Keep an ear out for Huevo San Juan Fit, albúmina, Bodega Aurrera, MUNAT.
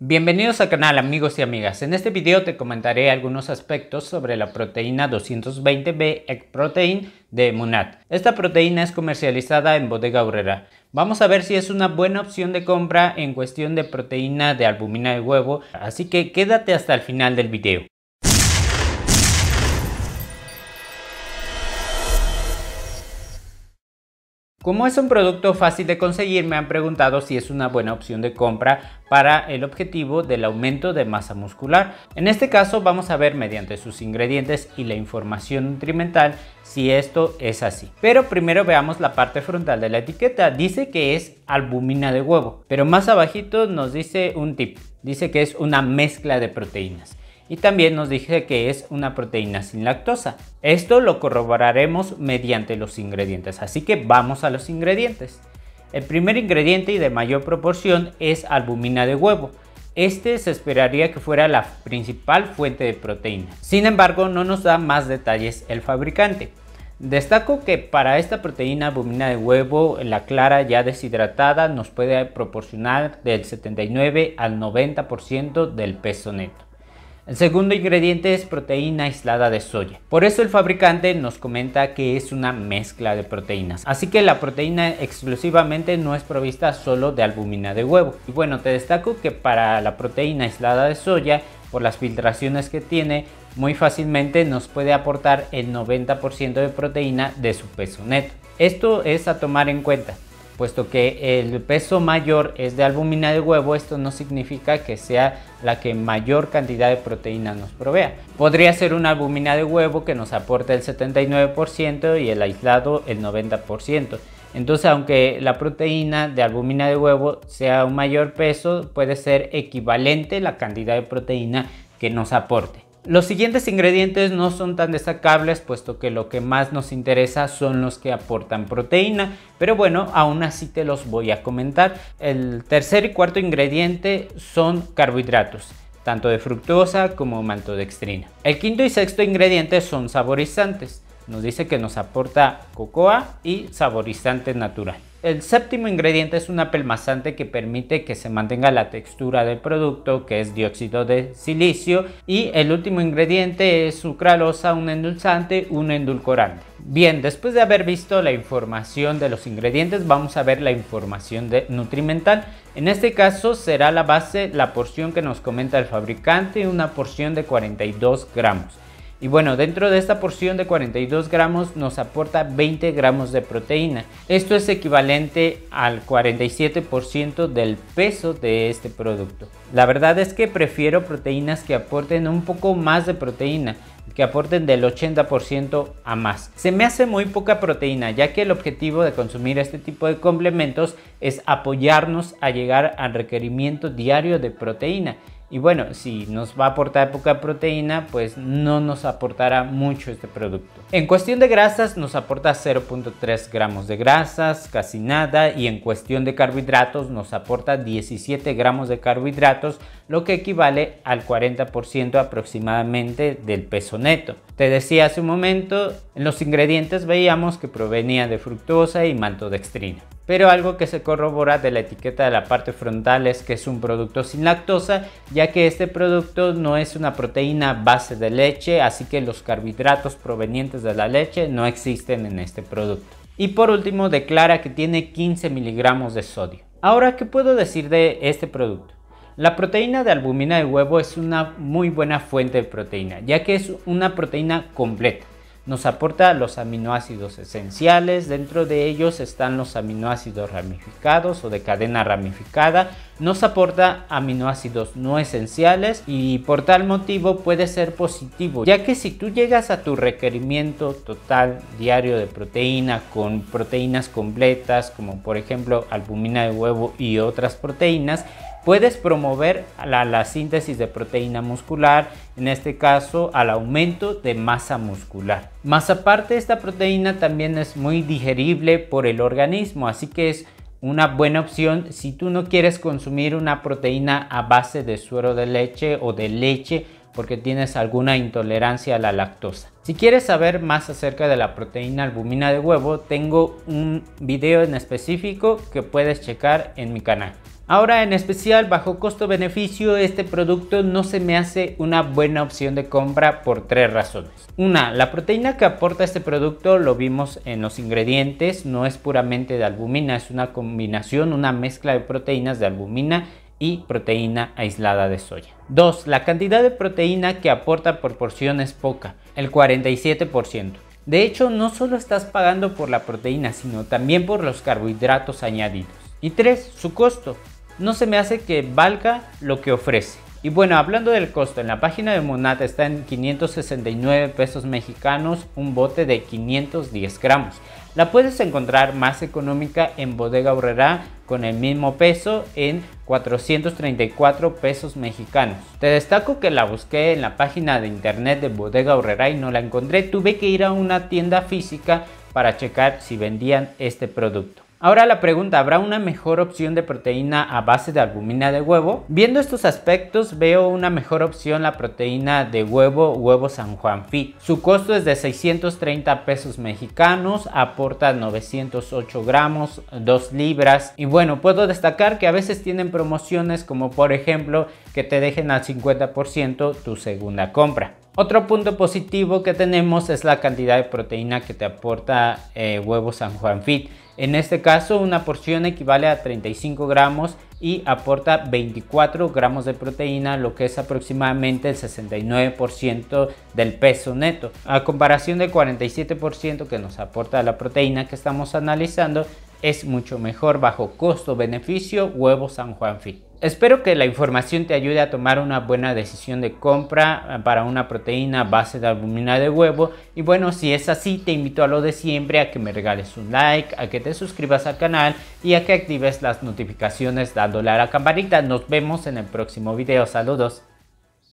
Bienvenidos al canal, amigos y amigas. En este video te comentaré algunos aspectos sobre la proteína 220B Egg Protein de MUNAT. Esta proteína es comercializada en Bodega Aurrera. Vamos a ver si es una buena opción de compra en cuestión de proteína de albúmina de huevo, así que quédate hasta el final del video. Como es un producto fácil de conseguir, me han preguntado si es una buena opción de compra para el objetivo del aumento de masa muscular. En este caso vamos a ver mediante sus ingredientes y la información nutrimental si esto es así. Pero primero veamos la parte frontal de la etiqueta. Dice que es albúmina de huevo, pero más abajito nos dice un tip. Dice que es una mezcla de proteínas. Y también nos dice que es una proteína sin lactosa. Esto lo corroboraremos mediante los ingredientes, así que vamos a los ingredientes. El primer ingrediente y de mayor proporción es albúmina de huevo. Este se esperaría que fuera la principal fuente de proteína. Sin embargo, no nos da más detalles el fabricante. Destaco que para esta proteína albúmina de huevo, la clara ya deshidratada nos puede proporcionar del 79 al 90% del peso neto. El segundo ingrediente es proteína aislada de soya. Por eso el fabricante nos comenta que es una mezcla de proteínas. Así que la proteína exclusivamente no es provista solo de albúmina de huevo. Y bueno, te destaco que para la proteína aislada de soya, por las filtraciones que tiene, muy fácilmente nos puede aportar el 90% de proteína de su peso neto. Esto es a tomar en cuenta. Puesto que el peso mayor es de albúmina de huevo, esto no significa que sea la que mayor cantidad de proteína nos provea. Podría ser una albúmina de huevo que nos aporte el 79% y el aislado el 90%. Entonces, aunque la proteína de albúmina de huevo sea un mayor peso, puede ser equivalente la cantidad de proteína que nos aporte. Los siguientes ingredientes no son tan destacables, puesto que lo que más nos interesa son los que aportan proteína, pero bueno, aún así te los voy a comentar. El tercer y cuarto ingrediente son carbohidratos, tanto de fructosa como maltodextrina. El quinto y sexto ingrediente son saborizantes. Nos dice que nos aporta cocoa y saborizante natural. El séptimo ingrediente es un apelmazante que permite que se mantenga la textura del producto, que es dióxido de silicio. Y el último ingrediente es sucralosa, un endulzante, un endulcorante. Bien, después de haber visto la información de los ingredientes, vamos a ver la información nutrimental. En este caso será la base, la porción que nos comenta el fabricante, una porción de 42 gramos. Y bueno, dentro de esta porción de 42 gramos nos aporta 20 gramos de proteína. Esto es equivalente al 47% del peso de este producto. La verdad es que prefiero proteínas que aporten un poco más de proteína, que aporten del 80% a más. Se me hace muy poca proteína, ya que el objetivo de consumir este tipo de complementos es apoyarnos a llegar al requerimiento diario de proteína. Y bueno, si nos va a aportar poca proteína, pues no nos aportará mucho este producto. En cuestión de grasas, nos aporta 0.3 gramos de grasas, casi nada. Y en cuestión de carbohidratos, nos aporta 17 gramos de carbohidratos, lo que equivale al 40% aproximadamente del peso neto. Te decía hace un momento, en los ingredientes veíamos que provenía de fructosa y maltodextrina. Pero algo que se corrobora de la etiqueta de la parte frontal es que es un producto sin lactosa, ya que este producto no es una proteína base de leche, así que los carbohidratos provenientes de la leche no existen en este producto. Y por último, declara que tiene 15 miligramos de sodio. Ahora, ¿qué puedo decir de este producto? La proteína de albúmina de huevo es una muy buena fuente de proteína, ya que es una proteína completa. Nos aporta los aminoácidos esenciales, dentro de ellos están los aminoácidos ramificados o de cadena ramificada, nos aporta aminoácidos no esenciales y por tal motivo puede ser positivo, ya que si tú llegas a tu requerimiento total diario de proteína con proteínas completas como por ejemplo albúmina de huevo y otras proteínas, puedes promover la síntesis de proteína muscular, en este caso al aumento de masa muscular. Más aparte, esta proteína también es muy digerible por el organismo, así que es una buena opción si tú no quieres consumir una proteína a base de suero de leche o de leche porque tienes alguna intolerancia a la lactosa. Si quieres saber más acerca de la proteína albúmina de huevo, tengo un video en específico que puedes checar en mi canal. Ahora, en especial bajo costo-beneficio, este producto no se me hace una buena opción de compra por tres razones. Una, la proteína que aporta este producto, lo vimos en los ingredientes, no es puramente de albúmina, es una combinación, una mezcla de proteínas de albúmina y proteína aislada de soya. 2. La cantidad de proteína que aporta por porción es poca, el 47%. De hecho, no solo estás pagando por la proteína, sino también por los carbohidratos añadidos. Y 3. Su costo. No se me hace que valga lo que ofrece. Y bueno, hablando del costo, en la página de MUNAT está en 569 pesos mexicanos, un bote de 510 gramos. La puedes encontrar más económica en Bodega Aurrera con el mismo peso en 434 pesos mexicanos. Te destaco que la busqué en la página de internet de Bodega Aurrera y no la encontré. Tuve que ir a una tienda física para checar si vendían este producto. Ahora la pregunta, ¿habrá una mejor opción de proteína a base de albúmina de huevo? Viendo estos aspectos, veo una mejor opción la proteína de huevo, Huevo San Juan Fit. Su costo es de 630 pesos mexicanos, aporta 908 gramos, 2 libras. Y bueno, puedo destacar que a veces tienen promociones como por ejemplo que te dejen al 50% tu segunda compra. Otro punto positivo que tenemos es la cantidad de proteína que te aporta Huevo San Juan Fit. En este caso, una porción equivale a 35 gramos y aporta 24 gramos de proteína, lo que es aproximadamente el 69% del peso neto. A comparación del 47% que nos aporta la proteína que estamos analizando, es mucho mejor bajo costo-beneficio Huevo San Juan Fit. Espero que la información te ayude a tomar una buena decisión de compra para una proteína a base de albúmina de huevo. Y bueno, si es así, te invito a lo de siempre, a que me regales un like, a que te suscribas al canal y a que actives las notificaciones dándole a la campanita. Nos vemos en el próximo video. Saludos.